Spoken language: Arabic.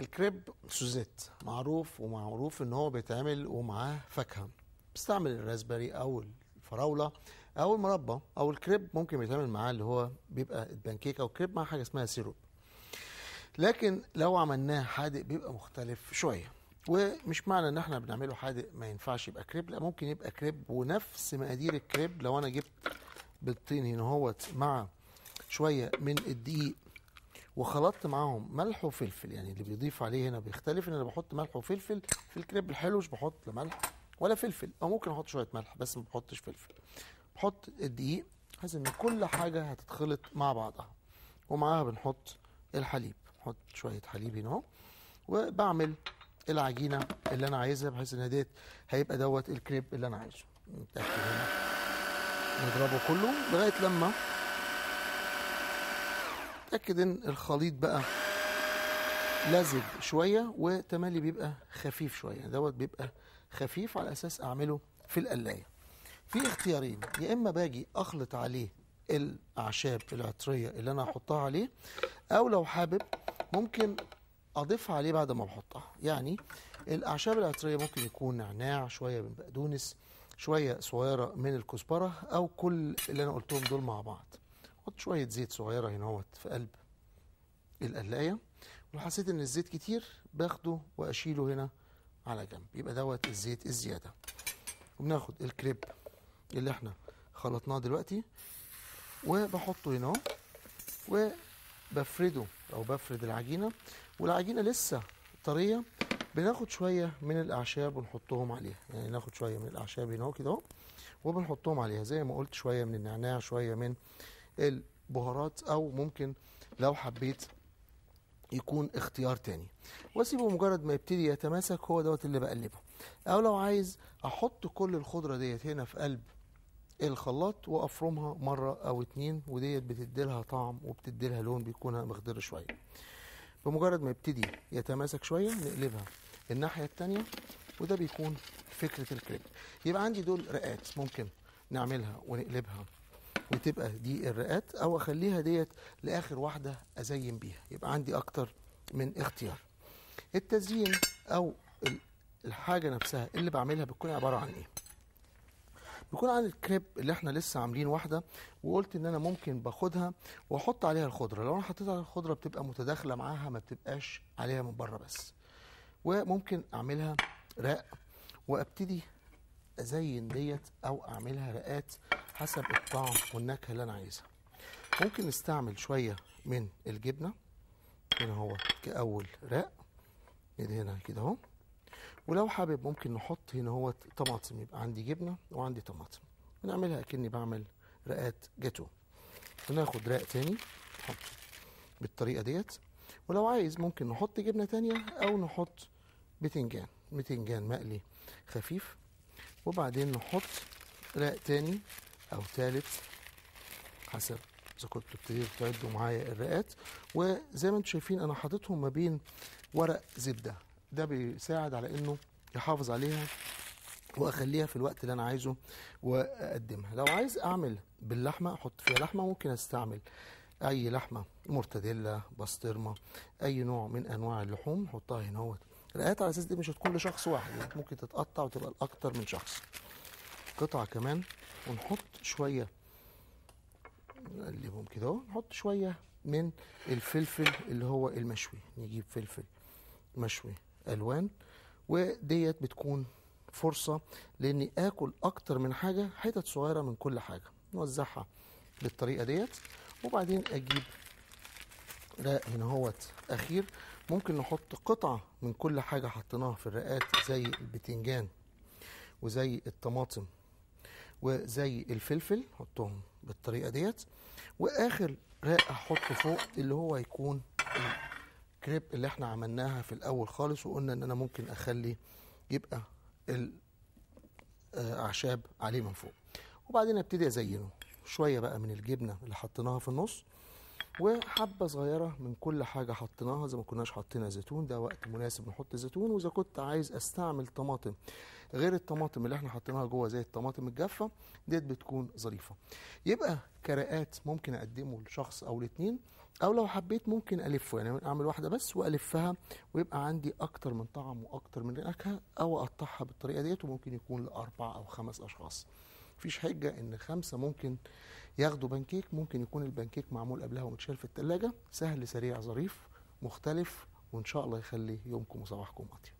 الكريب سوزيت معروف، ومعروف ان هو بيتعمل ومعاه فاكهه، بستعمل الرازبري او الفراوله او المربى او الكريب، ممكن بيتعمل معاه اللي هو بيبقى البانكيك او الكريب مع حاجه اسمها سيروب. لكن لو عملناه حادق بيبقى مختلف شويه، ومش معنى ان احنا بنعمله حادق ما ينفعش يبقى كريب، لا ممكن يبقى كريب ونفس مقادير الكريب. لو انا جبت بالطين هنا اهوت مع شويه من الدقيق وخلطت معاهم ملح وفلفل، يعني اللي بيضيف عليه هنا بيختلف ان انا بحط ملح وفلفل في الكريب الحلو، مش بحط لا ملح ولا فلفل، او ممكن احط شويه ملح بس ما بحطش فلفل، بحط الدقيق بحيث ان كل حاجه هتتخلط مع بعضها، ومعاها بنحط الحليب، بحط شويه حليب هنا اهو، وبعمل العجينه اللي انا عايزها بحيث ان ديت هيبقى دوت الكريب اللي انا عايزه. نتاكد هنا نضربه كله لغايه لما اتاكد ان الخليط بقى لزج شويه وتمالي بيبقى خفيف شويه، دوت بيبقى خفيف، على اساس اعمله في القلايه. في اختيارين، يا اما باجي اخلط عليه الاعشاب العطريه اللي انا هحطها عليه، او لو حابب ممكن اضيفها عليه بعد ما بحطها. يعني الاعشاب العطريه ممكن يكون نعناع، شويه من بقدونس، شويه صغيره من الكزبره، او كل اللي انا قلتهم دول مع بعض. احط شويه زيت صغيره هنا اهوت في قلب القلايه، ولو حسيت ان الزيت كتير باخده واشيله هنا على جنب، يبقى دوت الزيت الزياده. وبناخد الكريب اللي احنا خلطناه دلوقتي وبحطه هنا اهو، وبفرده او بفرد العجينه، والعجينه لسه طريه، بناخد شويه من الاعشاب ونحطهم عليها. يعني ناخد شويه من الاعشاب هنا كده اهو وبنحطهم عليها، زي ما قلت شويه من النعناع، شويه من البهارات، او ممكن لو حبيت يكون اختيار تاني، واسيبه مجرد ما يبتدي يتماسك هو دوت اللي بقلبه. او لو عايز احط كل الخضره ديت هنا في قلب الخلاط وافرمها مره او اتنين، وديت بتديلها طعم وبتديلها لون بيكونها مخضر شويه. بمجرد ما يبتدي يتماسك شويه نقلبها الناحيه التانيه، وده بيكون فكره الكريب. يبقى عندي دول رقات ممكن نعملها ونقلبها وتبقى دي الرقات، او اخليها ديت لاخر واحده ازين بيها، يبقى عندي اكتر من اختيار. التزيين او الحاجه نفسها اللي بعملها بتكون عباره عن ايه؟ بيكون عن الكريب اللي احنا لسه عاملين واحده، وقلت ان انا ممكن باخدها واحط عليها الخضره. لو انا حطيت عليها الخضره بتبقى متداخله معاها، ما بتبقاش عليها من بره بس. وممكن اعملها رق وابتدي ازين ديت، او اعملها رقات حسب الطعم والنكهه اللي انا عايزها. ممكن نستعمل شويه من الجبنه هنا هو كاول رق، هنا كده اهو. ولو حابب ممكن نحط هنا هو طماطم، يبقى عندي جبنه وعندي طماطم، بنعملها اكني بعمل رقات جاتو. وناخد رق تاني نحط بالطريقه ديت، ولو عايز ممكن نحط جبنه تانيه او نحط بتنجان، بتنجان مقلي خفيف، وبعدين نحط رق تاني او تالت حسب اذا كنتوا بتبتدوا تعدوا معايا الرقات. وزي ما انتم شايفين انا حاططهم ما بين ورق زبده، ده بيساعد على انه يحافظ عليها واخليها في الوقت اللي انا عايزه واقدمها. لو عايز اعمل باللحمه احط فيها لحمه، ممكن استعمل اي لحمه، مرتديلا، بسطرمه، اي نوع من انواع اللحوم نحطها هنا اهوت رقات، على اساس دي مش هتكون لشخص واحد، يعني ممكن تتقطع وتبقى لاكتر من شخص. قطعه كمان، ونحط شويه نقلبهم كده اهو، نحط شويه من الفلفل اللي هو المشوي، نجيب فلفل مشوي الوان، وديت بتكون فرصه لاني اكل اكتر من حاجه، حتت صغيره من كل حاجه، نوزعها بالطريقه ديت. وبعدين اجيب رق هنا اهوت اخير، ممكن نحط قطعه من كل حاجه حطيناها في الرقات، زي البتنجان وزي الطماطم وزي الفلفل، نحطهم بالطريقه ديت. واخر رق هحطه فوق اللي هو هيكون الكريب اللي احنا عملناها في الاول خالص، وقلنا ان انا ممكن اخلي يبقى الاعشاب عليه من فوق. وبعدين ابتدي ازينه شويه بقى من الجبنه اللي حطيناها في النص، وحبه صغيره من كل حاجه حطيناها. اذا ما كناش حاطين زيتون ده وقت مناسب نحط زيتون، واذا كنت عايز استعمل طماطم غير الطماطم اللي احنا حطيناها جوه زي الطماطم الجافه ديت بتكون ظريفه. يبقى كرقات ممكن اقدمه لشخص او لاتنين، او لو حبيت ممكن الفه، يعني اعمل واحده بس والفها ويبقى عندي اكتر من طعم واكتر من نكهه، او اقطعها بالطريقه ديت وممكن يكون لاربع او خمس اشخاص. مفيش حجه ان خمسه ممكن ياخدوا بانكيك، ممكن يكون البانكيك معمول قبلها ومتشال في الثلاجه. سهل سريع ظريف مختلف، وان شاء الله يخلي يومكم وصباحكم اطيب.